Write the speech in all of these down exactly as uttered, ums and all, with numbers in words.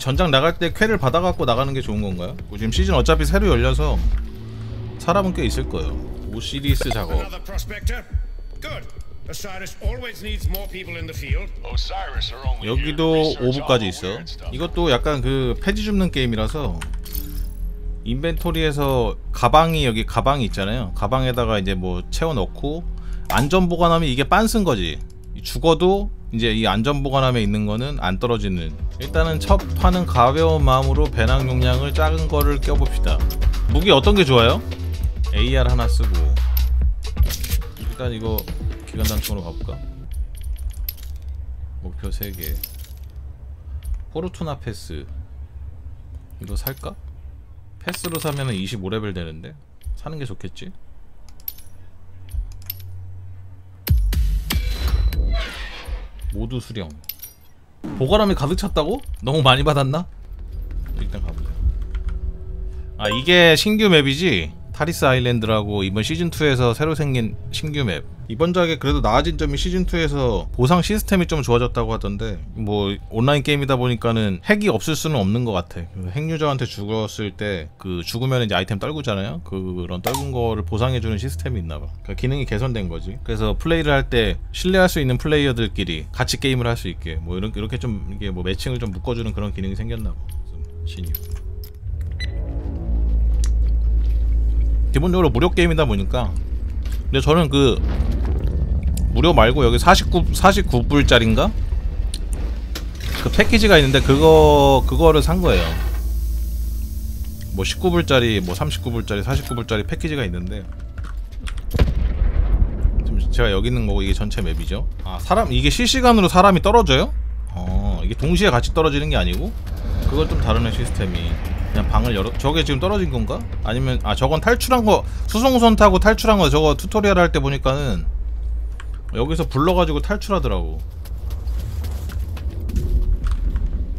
전장 나갈 때 퀘를 받아갖고 나가는 게 좋은 건가요? 지금 시즌 어차피 새로 열려서 사람은 꽤 있을 거예요. 오시리스 작업. 여기도 오브까지 있어. 이것도 약간 그 패지 줍는 게임이라서 인벤토리에서 가방이 여기 가방이 있잖아요. 가방에다가 이제 뭐 채워 넣고 안전 보관함이 이게 빤쓴 거지. 죽어도 이제 이 안전 보관함에 있는 거는 안 떨어지는. 일단은 첫 판은 가벼운 마음으로 배낭 용량을 작은 거를 껴봅시다. 무기 어떤 게 좋아요? 에이알 하나 쓰고 일단 이거 기관단총으로 가볼까? 목표 세 개. 포르투나 패스 이거 살까? 패스로 사면은 이십오 레벨 되는데 사는 게 좋겠지? 모두 수령. 보관함이 가득 찼다고? 너무 많이 받았나? 일단 가보자. 아 이게 신규 맵이지? 타리스 아일랜드라고 이번 시즌이에서 새로 생긴 신규 맵. 이번 작에 그래도 나아진 점이 시즌이에서 보상 시스템이 좀 좋아졌다고 하던데 뭐 온라인 게임이다 보니까는 핵이 없을 수는 없는 것 같아. 핵 유저한테 죽었을 때 그 죽으면 이제 아이템 떨구잖아요. 그런 떨군 거를 보상해주는 시스템이 있나봐. 그러니까 기능이 개선된 거지. 그래서 플레이를 할 때 신뢰할 수 있는 플레이어들끼리 같이 게임을 할 수 있게 뭐 이런 이렇게 좀 이게 뭐 매칭을 좀 묶어주는 그런 기능이 생겼나봐. 신입. 기본적으로 무료 게임이다 보니까. 근데 저는 그 무료 말고 여기 사십구, 사십구 불짜린가? 그 패키지가 있는데 그거, 그거를 산 거예요. 뭐 십구 불짜리, 뭐 삼십구 불짜리, 사십구 불짜리 패키지가 있는데 지금 제가 여기 있는 거고 이게 전체 맵이죠. 아, 사람, 이게 실시간으로 사람이 떨어져요? 어, 이게 동시에 같이 떨어지는 게 아니고? 그건 좀 다르네, 시스템이. 그냥 방을 열어. 저게 지금 떨어진 건가? 아니면 아 저건 탈출한 거 수송선 타고 탈출한 거 저거 튜토리얼 할 때 보니까는 여기서 불러가지고 탈출하더라고.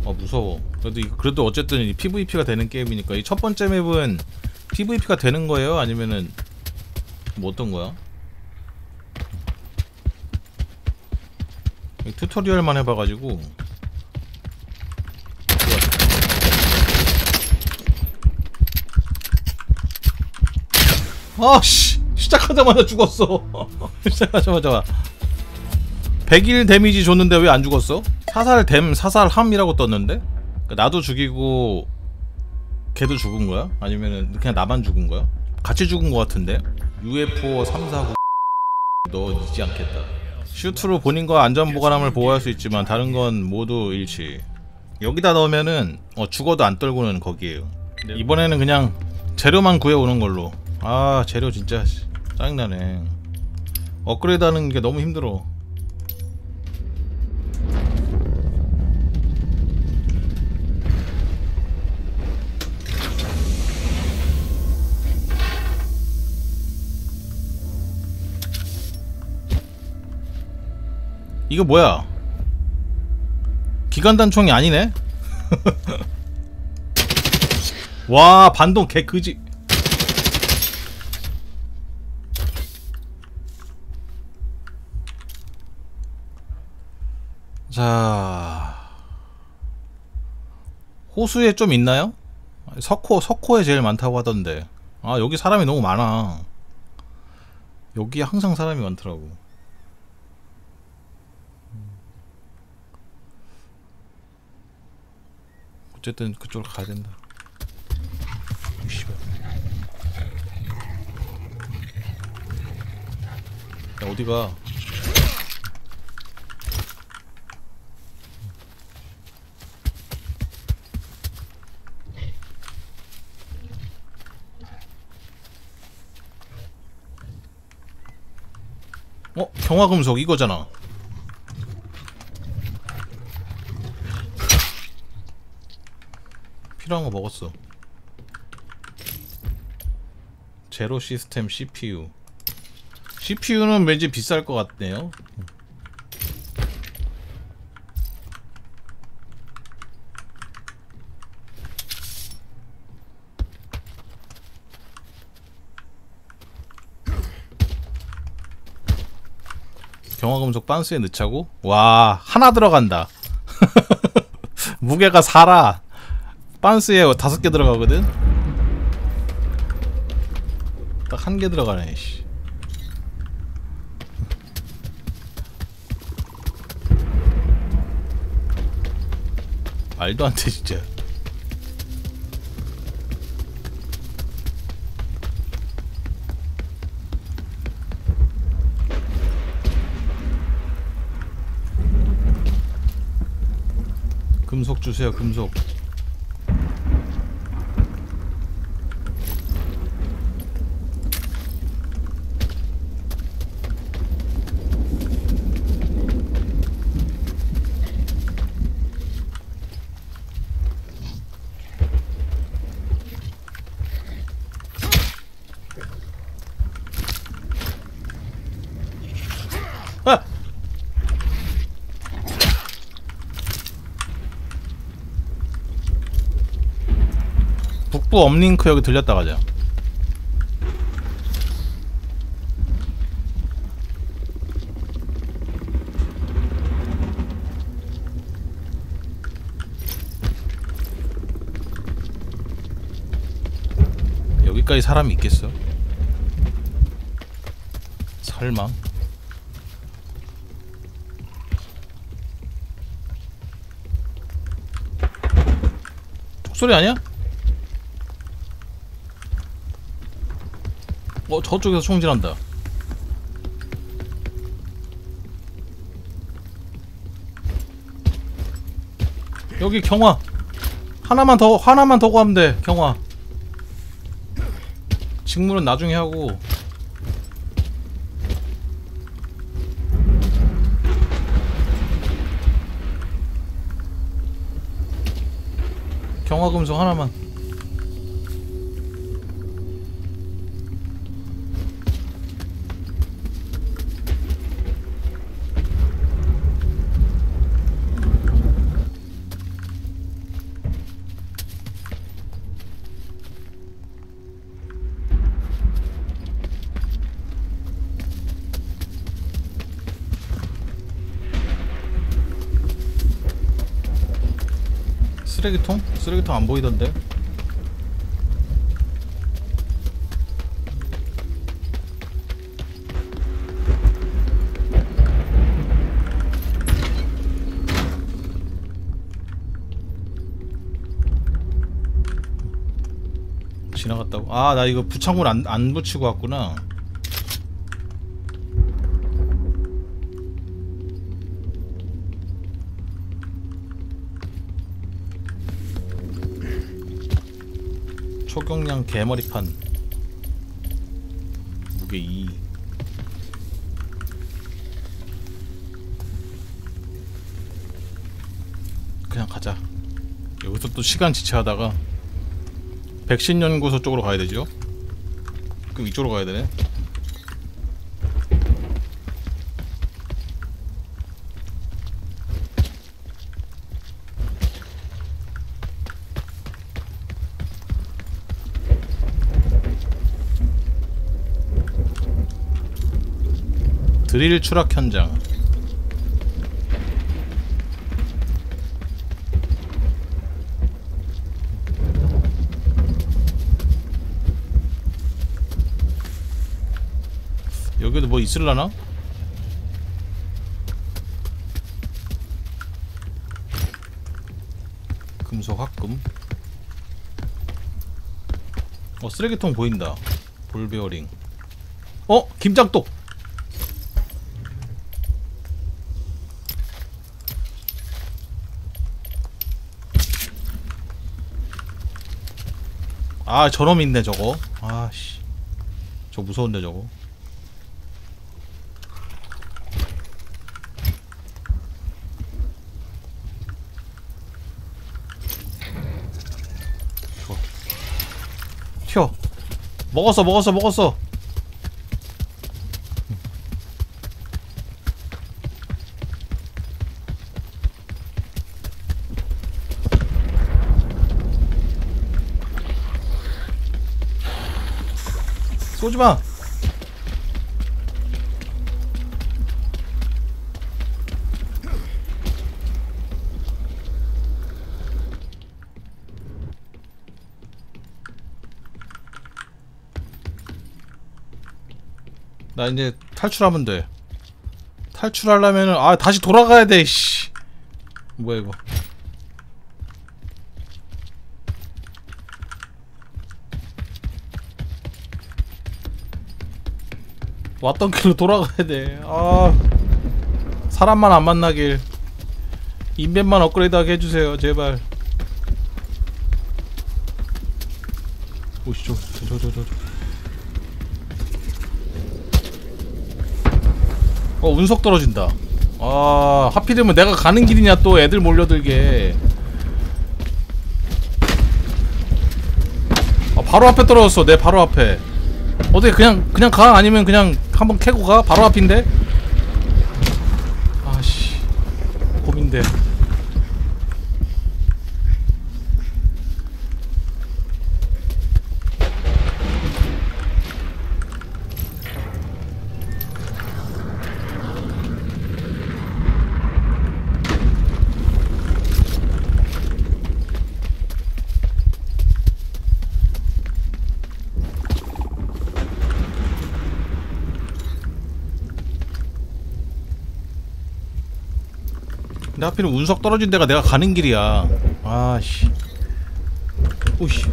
아 무서워. 그래도 이, 그래도 어쨌든 이 피브이피가 되는 게임이니까 이 첫 번째 맵은 피브이피가 되는 거예요? 아니면은 뭐 어떤 거야? 튜토리얼만 해봐가지고. 아씨 시작하자마자 죽었어. 시작하자마자 백일 데미지 줬는데 왜 안 죽었어? 사살댐 사살함이라고 떴는데? 나도 죽이고 걔도 죽은 거야? 아니면은 그냥 나만 죽은 거야? 같이 죽은 거 같은데? 유에프오 삼사구 너 잊지 않겠다. 슈트로 본인과 안전보관함을 보호할 수 있지만 다른 건 모두 일치. 여기다 넣으면은 어, 죽어도 안 떨구는 거기에요. 이번에는 그냥 재료만 구해오는 걸로. 아 재료 진짜 짜증나네. 업그레이드 하는 게 너무 힘들어. 이거 뭐야? 기관단총이 아니네? 와 반동 개그지. 자 호수에 좀 있나요? 석호, 석호에 제일 많다고 하던데. 아 여기 사람이 너무 많아. 여기 항상 사람이 많더라고. 어쨌든 그쪽으로 가야 된다. 야 어디가? 어? 경화금속 이거잖아. 필요한 거 먹었어. 제로 시스템 씨피유. 씨피유는 왠지 비쌀 것 같네요. 경화금속 반스에 넣자고? 와 하나 들어간다. 무게가 사라. 빤스에 다섯 개 들어가거든? 딱 한 개 들어가네, 씨. 말도 안 돼, 진짜. 금속 주세요, 금속. 북부 업링크 여기 들렸다 가자. 여기까지 사람이 있겠어? 설마? 족소리 아니야? 어, 저쪽에서 총질한다. 여기 경화 하나만 더 하나만 더 구하면 돼. 경화 직무는 나중에 하고. 경화 금속 하나만. 쓰레기통? 쓰레기통 안 보이던데? 지나갔다고? 아, 나 이거 부착물 안, 안 붙이고 왔구나. 초경량 개머리판 무게 이. 그냥 가자. 여기서 또 시간 지체하다가 백신 연구소 쪽으로 가야 되죠? 그럼 이쪽으로 가야 되네. 드릴 추락 현장. 여기도 뭐 있을라나? 금속 합금. 어, 쓰레기통 보인다. 볼베어링. 어? 김장독! 아, 저놈 있네 저거. 아씨, 저거 무서운데 저거. 좋아. 튀어. 먹었어 먹었어 먹었어. 쏘지마! 나 이제 탈출하면 돼. 탈출하려면은 아 다시 돌아가야 돼. 씨. 뭐야 이거. 왔던 길로 돌아가야 돼. 아 사람만 안 만나길. 인벤만 업그레이드하게 해주세요, 제발. 오씨, 저, 저, 저, 저. 어, 운석 떨어진다. 아, 하필이면 내가 가는 길이냐, 또 애들 몰려들게. 아, 바로 앞에 떨어졌어, 내 바로 앞에. 어떻게 그냥, 그냥 가? 아니면 그냥 한번 캐고 가? 바로 앞인데? 아씨. 고민돼. 근데 하필은 운석 떨어진 데가 내가 가는 길이야. 아씨. 오씨.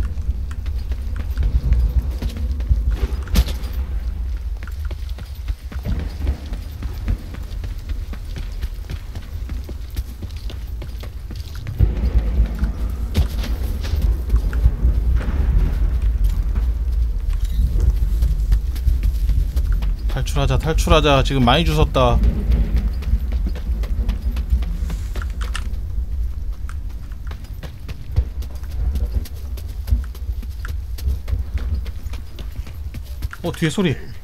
탈출하자, 탈출하자. 지금 많이 주웠다. 어, 뒤에 소리.